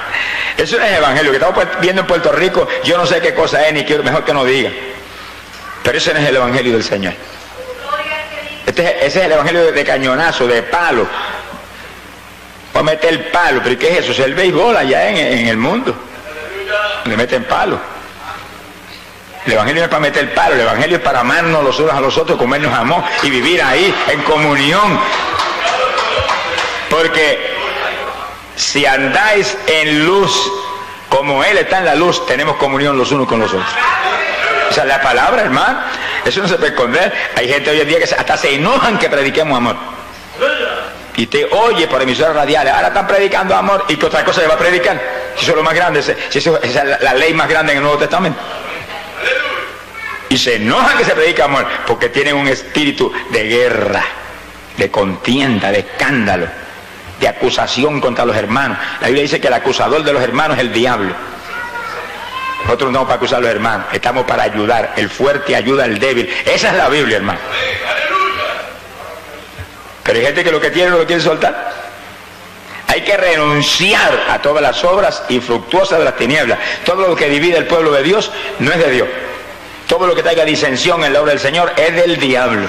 Eso no es el evangelio que estamos viendo en Puerto Rico. Yo no sé qué cosa es, ni quiero, mejor que no diga. Pero ese no es el evangelio del Señor. Ese es el evangelio de cañonazo, de palo. Va a meter el palo, pero ¿qué es eso? Es el béisbol allá en el mundo. Le meten palo. El evangelio no es para meter palo, el evangelio es para amarnos los unos a los otros, comernos amor y vivir ahí en comunión. Porque si andáis en luz, como Él está en la luz, tenemos comunión los unos con los otros. Esa es la palabra, hermano. Eso no se puede esconder. Hay gente hoy en día que hasta se enojan que prediquemos amor. Y te oye por emisoras radiales, ahora están predicando amor, y que otra cosa le va a predicar. Si eso es lo más grande, si eso es la ley más grande en el Nuevo Testamento. Y se enojan que se predica amor, porque tienen un espíritu de guerra, de contienda, de escándalo, de acusación contra los hermanos. La Biblia dice que el acusador de los hermanos es el diablo. Nosotros no estamos para acusar a los hermanos, estamos para ayudar. El fuerte ayuda al débil. Esa es la Biblia, hermano. Pero hay gente que lo que quiere soltar. Hay que renunciar a todas las obras infructuosas de las tinieblas. Todo lo que divide el pueblo de Dios no es de Dios. Todo lo que traiga disensión en la obra del Señor es del diablo.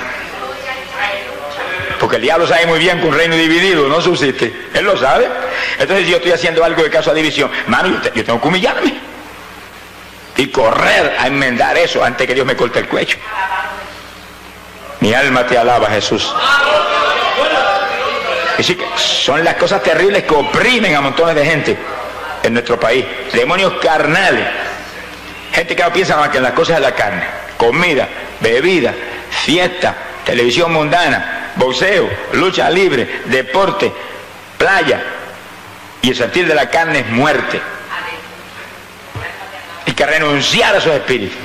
Porque el diablo sabe muy bien que un reino dividido no subsiste. Él lo sabe. Entonces yo estoy haciendo algo de causa división. Mano, yo tengo que humillarme. Y correr a enmendar eso antes que Dios me corte el cuello. Mi alma te alaba, Jesús. Es decir, son las cosas terribles que oprimen a montones de gente en nuestro país. Demonios carnales. Gente que no piensa más que en las cosas de la carne. Comida, bebida, fiesta, televisión mundana, boxeo, lucha libre, deporte, playa. Y el sentir de la carne es muerte. Hay que renunciar a esos espíritus.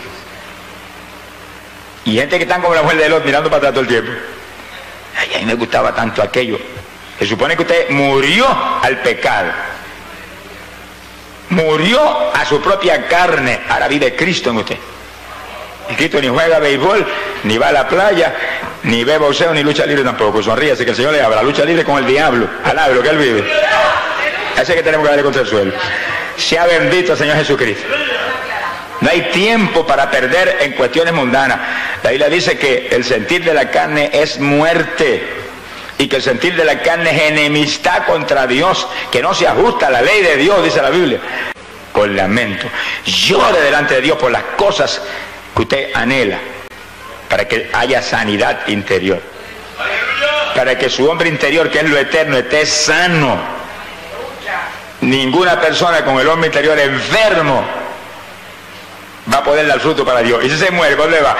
Y gente que están como la mujer de Lot mirando para atrás todo el tiempo. Ay, a mí me gustaba tanto aquello. Se supone que usted murió al pecado. Murió a su propia carne. Ahora vive Cristo en usted. Y Cristo ni juega béisbol, ni va a la playa, ni ve boxeo, ni lucha libre tampoco. Sonríase que el Señor le habla. Lucha libre con el diablo. Alabe lo que Él vive. Así que tenemos que darle contra el suelo. Sea bendito el Señor Jesucristo. No hay tiempo para perder en cuestiones mundanas. La Biblia dice que el sentir de la carne es muerte. Y que el sentir de la carne es enemistad contra Dios, que no se ajusta a la ley de Dios, dice la Biblia. Con lamento, llore delante de Dios por las cosas que usted anhela, para que haya sanidad interior, para que su hombre interior, que es lo eterno, esté sano. Ninguna persona con el hombre interior enfermo va a poder dar fruto para Dios. Y si se muere, ¿por dónde va?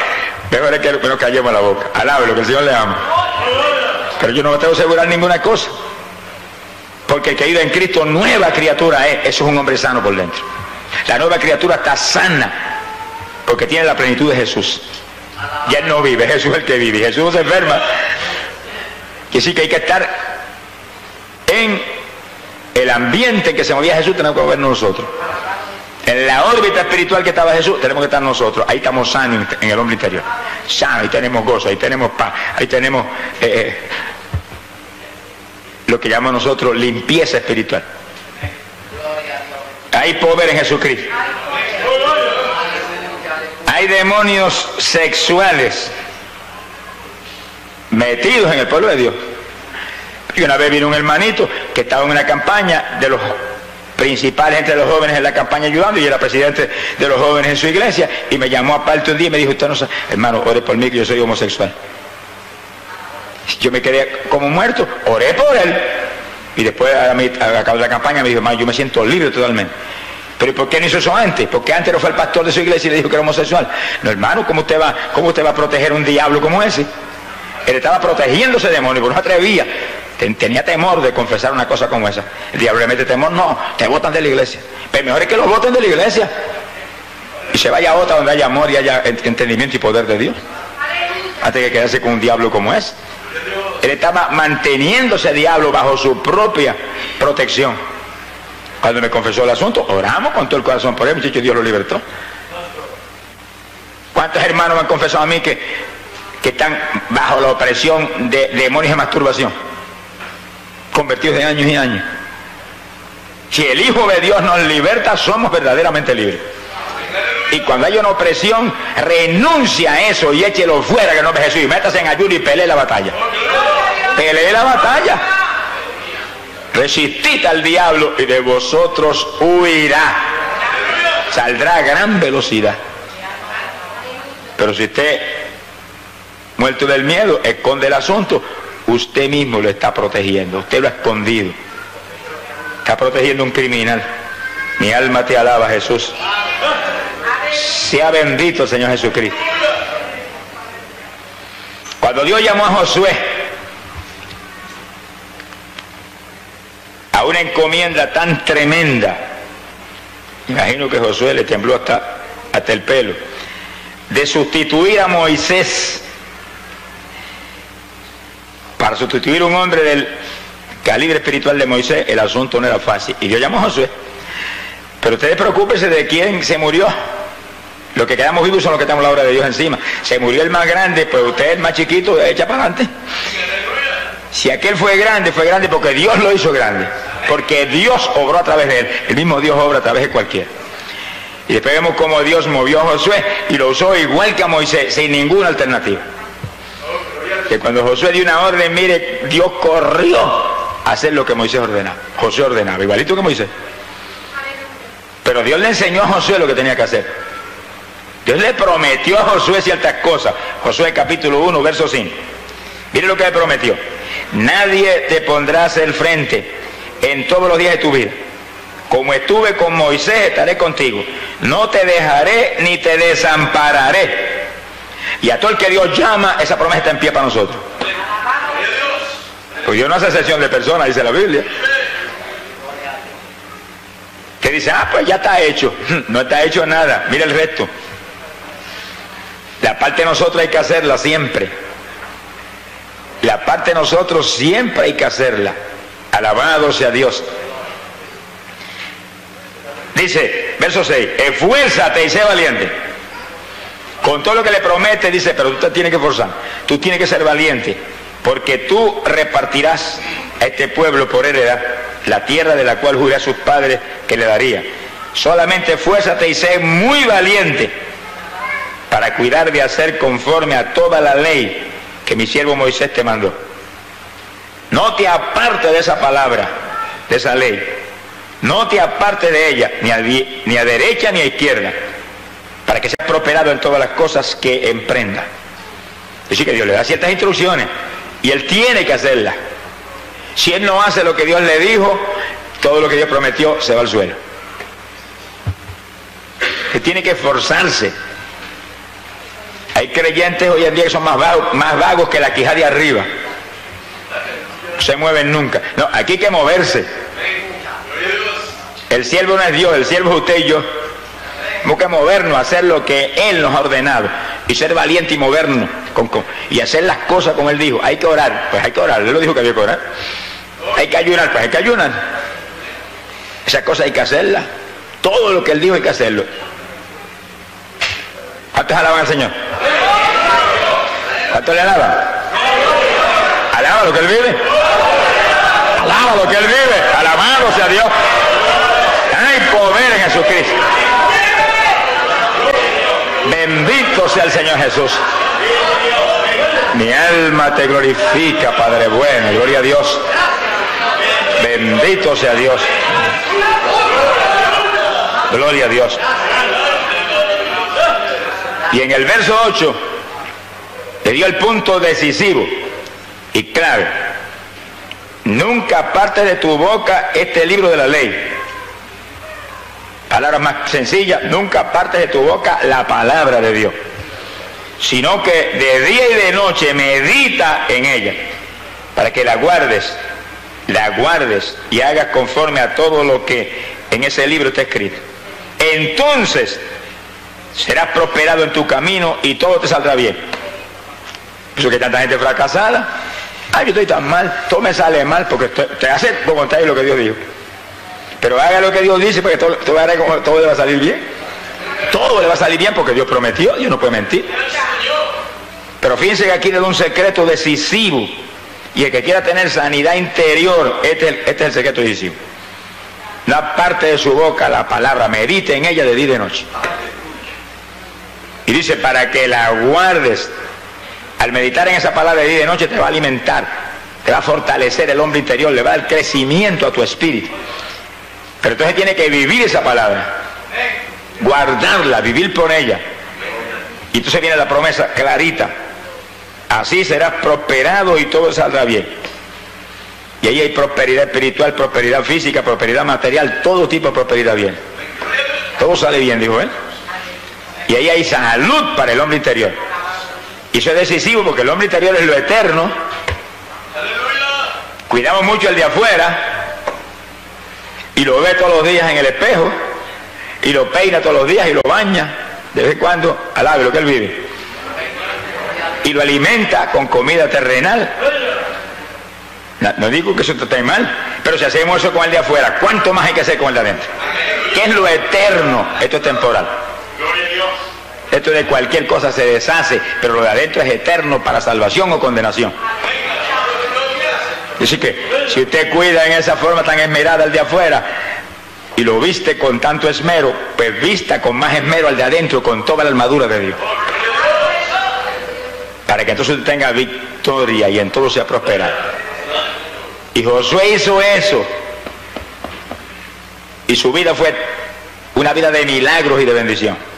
Mejor es que nos callemos la boca. Alábelo, que el Señor le ama. Pero yo no me tengo que asegurar ninguna cosa, porque el que vive en Cristo, nueva criatura es. Eso es un hombre sano por dentro. La nueva criatura está sana porque tiene la plenitud de Jesús. Ya Él no vive, Jesús es el que vive. Jesús no se enferma. Y sí que hay que estar en el ambiente en que se movía Jesús. Tenemos que movernos nosotros. En la órbita espiritual que estaba Jesús, tenemos que estar nosotros. Ahí estamos sanos en el hombre interior. Sanos, ahí tenemos gozo, ahí tenemos paz, ahí tenemos lo que llamamos nosotros limpieza espiritual. Hay poder en Jesucristo. Hay demonios sexuales metidos en el pueblo de Dios. Y una vez vino un hermanito que estaba en una campaña de los principales entre los jóvenes en la campaña ayudando, y era presidente de los jóvenes en su iglesia, y me llamó aparte un día y me dijo: usted no sabe, hermano, ore por mí que yo soy homosexual. Yo me quedé como muerto, oré por él, y después a cabo de la campaña me dijo: hermano, yo me siento libre totalmente. Pero ¿y por qué no hizo eso antes? Porque antes no fue el pastor de su iglesia y le dijo que era homosexual. No, hermano, ¿cómo usted va a proteger un diablo como ese? Él estaba protegiéndose de demonios, pero no atrevía. Tenía temor de confesar una cosa como esa. El diablo le mete temor. No, te botan de la iglesia. Pero mejor es que lo boten de la iglesia y se vaya a otra donde haya amor y haya entendimiento y poder de Dios, antes que quedarse con un diablo como ese. Él estaba manteniéndose diablo bajo su propia protección. Cuando me confesó el asunto, oramos con todo el corazón por él, muchacho, Dios lo libertó. ¿Cuántos hermanos me han confesado a mí que que están bajo la opresión de demonios de masturbación, convertidos de años y años. Si el Hijo de Dios nos liberta, somos verdaderamente libres. Y cuando hay una opresión, renuncia a eso y échelo fuera que no es Jesús, y métase en ayuno y pelee la batalla. Pelee la batalla. Resistid al diablo y de vosotros huirá. Saldrá a gran velocidad. Pero si usted, muerto del miedo, esconde el asunto, usted mismo lo está protegiendo. Usted lo ha escondido. Está protegiendo a un criminal. Mi alma te alaba, Jesús. Sea bendito el Señor Jesucristo. Cuando Dios llamó a Josué a una encomienda tan tremenda, imagino que Josué le tembló hasta el pelo, de sustituir a Moisés, para sustituir a un hombre del calibre espiritual de Moisés, el asunto no era fácil. Y Dios llamó a Josué. Pero ustedes preocúpense de quién se murió. Los que quedamos vivos son los que tenemos la obra de Dios encima. Se murió el más grande, pues usted el más chiquito, echa para adelante. Si aquel fue grande porque Dios lo hizo grande. Porque Dios obró a través de él. El mismo Dios obra a través de cualquiera. Y después vemos cómo Dios movió a Josué y lo usó igual que a Moisés, sin ninguna alternativa. Que cuando Josué dio una orden, mire, Dios corrió a hacer lo que Moisés ordenaba. Josué ordenaba, igualito que Moisés. Pero Dios le enseñó a Josué lo que tenía que hacer. Dios le prometió a Josué ciertas cosas. Josué capítulo 1, verso 5. Mire lo que le prometió. Nadie te pondrás el frente en todos los días de tu vida. Como estuve con Moisés, estaré contigo. No te dejaré ni te desampararé. Y a todo el que Dios llama, esa promesa está en pie para nosotros. Pues Dios no hace excepción de personas, dice la Biblia. Que dice, ah, pues ya está hecho. No está hecho nada. Mira el resto. La parte de nosotros hay que hacerla siempre. La parte de nosotros siempre hay que hacerla. Alabado sea Dios. Dice, verso 6, esfuérzate y sé valiente. Con todo lo que le promete, dice, pero tú te tienes que esforzar. Tú tienes que ser valiente, porque tú repartirás a este pueblo por heredad la tierra de la cual juré a sus padres que le daría. Solamente esfuérzate y sé muy valiente, para cuidar de hacer conforme a toda la ley que mi siervo Moisés te mandó. No te aparte de esa palabra, de esa ley. No te aparte de ella, ni a derecha ni a izquierda, para que seas prosperado en todas las cosas que emprenda. Es decir, que Dios le da ciertas instrucciones y él tiene que hacerlas. Si él no hace lo que Dios le dijo, todo lo que Dios prometió se va al suelo. Él tiene que esforzarse. Hay creyentes hoy en día que son más vagos que la quijada de arriba. No se mueven nunca. No, aquí hay que moverse. El siervo no es Dios, el siervo es usted y yo. Tenemos que movernos, hacer lo que Él nos ha ordenado. Y ser valiente y movernos. Y hacer las cosas como Él dijo. Hay que orar, pues hay que orar. Él lo dijo que había que orar. Hay que ayunar, pues hay que ayunar. Esas cosas hay que hacerlas. Todo lo que Él dijo hay que hacerlo. ¿Cuántos alaban al Señor? ¿Cuántos le alaban? ¿Alaba lo que Él vive? ¿Alaba lo que Él vive? Alabado sea Dios. Hay poder en Jesucristo. Bendito sea el Señor Jesús. Mi alma te glorifica, Padre bueno. Gloria a Dios. Bendito sea Dios. Gloria a Dios. Y en el verso 8 le dio el punto decisivo y clave. Nunca apartes de tu boca este libro de la ley. Palabras más sencillas, nunca apartes de tu boca la palabra de Dios, sino que de día y de noche medita en ella, para que la guardes y hagas conforme a todo lo que en ese libro está escrito. Entonces serás prosperado en tu camino y todo te saldrá bien. Eso que tanta gente fracasada. Ay, yo estoy tan mal, todo me sale mal, porque te hace por contrario lo que Dios dijo. Pero haga lo que Dios dice, porque todo le va a salir bien. Todo le va a salir bien porque Dios prometió, Dios no puede mentir. Pero fíjense que aquí le da un secreto decisivo. Y el que quiera tener sanidad interior, este es el secreto decisivo. Da parte de su boca la palabra, medite en ella de día y de noche. Y dice, para que la guardes. Al meditar en esa palabra de día y de noche te va a alimentar, te va a fortalecer el hombre interior, le va a dar crecimiento a tu espíritu. Pero entonces tiene que vivir esa palabra, guardarla, vivir por ella. Y entonces viene la promesa clarita: así serás prosperado y todo saldrá bien. Y ahí hay prosperidad espiritual, prosperidad física, prosperidad material, todo tipo de prosperidad bien. Todo sale bien, dijo él. Y ahí hay salud para el hombre interior. Y eso es decisivo porque el hombre interior es lo eterno. Cuidamos mucho el de afuera y lo ve todos los días en el espejo y lo peina todos los días y lo baña de vez en cuando, alabe lo que él vive. Y lo alimenta con comida terrenal. No digo que eso esté mal, pero si hacemos eso con el de afuera, ¿cuánto más hay que hacer con el de adentro? ¿Qué es lo eterno? Esto es temporal. Esto de cualquier cosa se deshace, pero lo de adentro es eterno para salvación o condenación. Así que, si usted cuida en esa forma tan esmerada al de afuera y lo viste con tanto esmero, pues vista con más esmero al de adentro, con toda la armadura de Dios. Para que entonces usted tenga victoria y en todo sea prosperado. Y Josué hizo eso. Y su vida fue una vida de milagros y de bendición.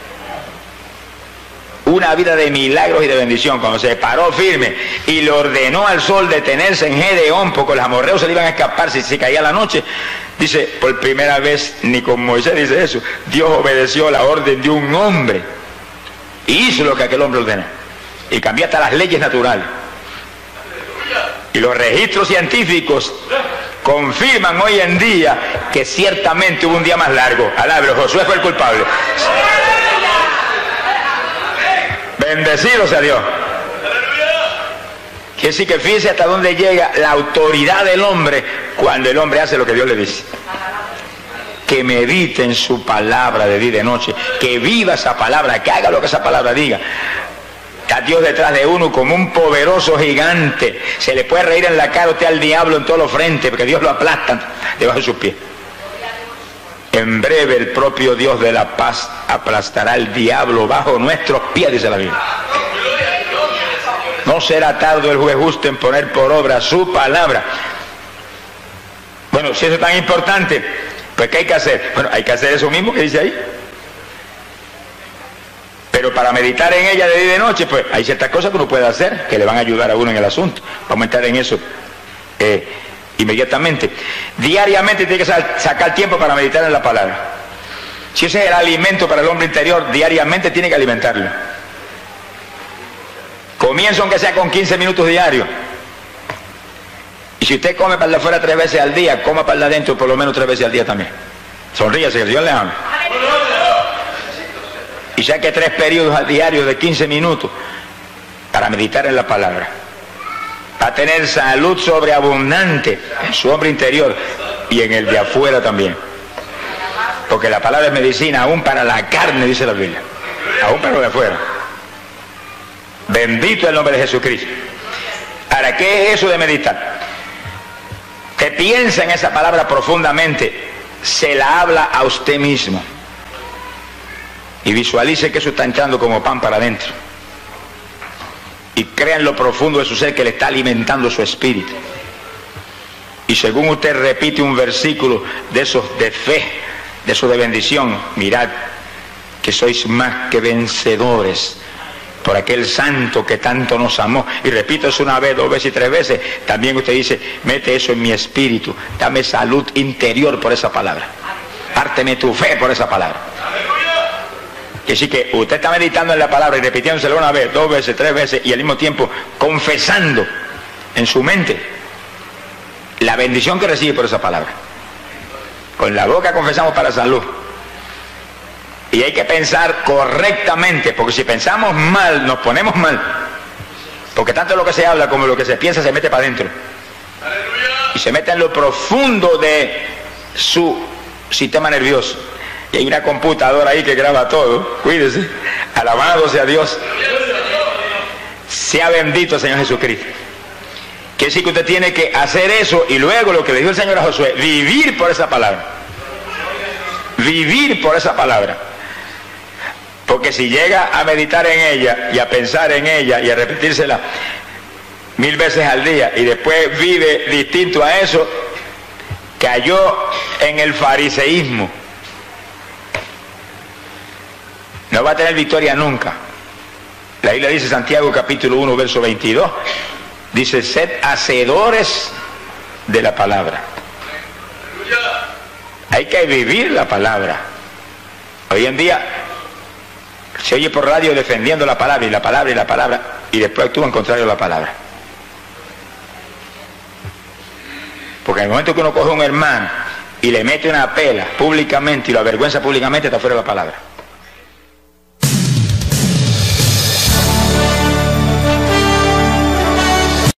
Una vida de milagros y de bendición. Cuando se paró firme y le ordenó al sol detenerse en Gedeón, porque los amorreos se le iban a escapar si se caía la noche, dice, por primera vez, ni con Moisés dice eso, Dios obedeció la orden de un hombre y hizo lo que aquel hombre ordenó. Y cambió hasta las leyes naturales. Y los registros científicos confirman hoy en día que ciertamente hubo un día más largo. Alabro, Josué fue el culpable. Bendecido sea Dios. Quiere decir que fíjese hasta dónde llega la autoridad del hombre cuando el hombre hace lo que Dios le dice. Que medite en su palabra de día y de noche, que viva esa palabra, que haga lo que esa palabra diga. Está Dios detrás de uno como un poderoso gigante. Se le puede reír en la cara usted al diablo en todos los frentes, porque Dios lo aplasta debajo de sus pies. En breve el propio Dios de la paz aplastará al diablo bajo nuestros pies, dice la Biblia. No será tardo el juez justo en poner por obra su palabra. Bueno, si eso es tan importante, pues ¿qué hay que hacer? Bueno, hay que hacer eso mismo que dice ahí. Pero para meditar en ella de día y de noche, pues hay ciertas cosas que uno puede hacer que le van a ayudar a uno en el asunto. Vamos a entrar en eso inmediatamente. Diariamente tiene que sacar tiempo para meditar en la palabra. Si ese es el alimento para el hombre interior, diariamente tiene que alimentarlo. Comienza aunque sea con 15 minutos diarios. Y si usted come para afuera 3 veces al día, coma para adentro por lo menos 3 veces al día también. Sonríase, que Dios le ama. Y saque 3 periodos diarios de 15 minutos para meditar en la palabra. Va a tener salud sobreabundante en su hombre interior y en el de afuera también. Porque la palabra es medicina, aún para la carne, dice la Biblia. Aún para lo de afuera. Bendito el nombre de Jesucristo. ¿Para qué es eso de meditar? Que piensa en esa palabra profundamente, se la habla a usted mismo. Y visualice que eso está entrando como pan para adentro. Y crea en lo profundo de su ser que le está alimentando su espíritu. Y según usted repite un versículo de esos de fe, de esos de bendición, mirad que sois más que vencedores por aquel santo que tanto nos amó. Y repito eso 1 vez, 2 veces y 3 veces. También usted dice, mete eso en mi espíritu, dame salud interior por esa palabra. Párteme tu fe por esa palabra. Que sí, que usted está meditando en la palabra y repitiéndosela 1 vez, 2 veces, 3 veces y al mismo tiempo confesando en su mente la bendición que recibe por esa palabra. Con la boca confesamos para salud. Y hay que pensar correctamente, porque si pensamos mal, nos ponemos mal. Porque tanto lo que se habla como lo que se piensa se mete para adentro. Y se mete en lo profundo de su sistema nervioso. Y hay una computadora ahí que graba todo, cuídese, alabado sea Dios. Sea bendito, Señor Jesucristo. Quiere decir que usted tiene que hacer eso, y luego lo que le dijo el Señor a Josué, vivir por esa palabra. Vivir por esa palabra. Porque si llega a meditar en ella y a pensar en ella y a repetírsela 1000 veces al día y después vive distinto a eso, cayó en el fariseísmo. No va a tener victoria nunca. La Biblia dice, Santiago capítulo 1 verso 22, dice, sed hacedores de la palabra. Hay que vivir la palabra. Hoy en día se oye por radio defendiendo la palabra y la palabra y la palabra, y después actúan contrario a la palabra. Porque en el momento que uno coge a un hermano y le mete una pela públicamente y lo avergüenza públicamente, está fuera de la palabra.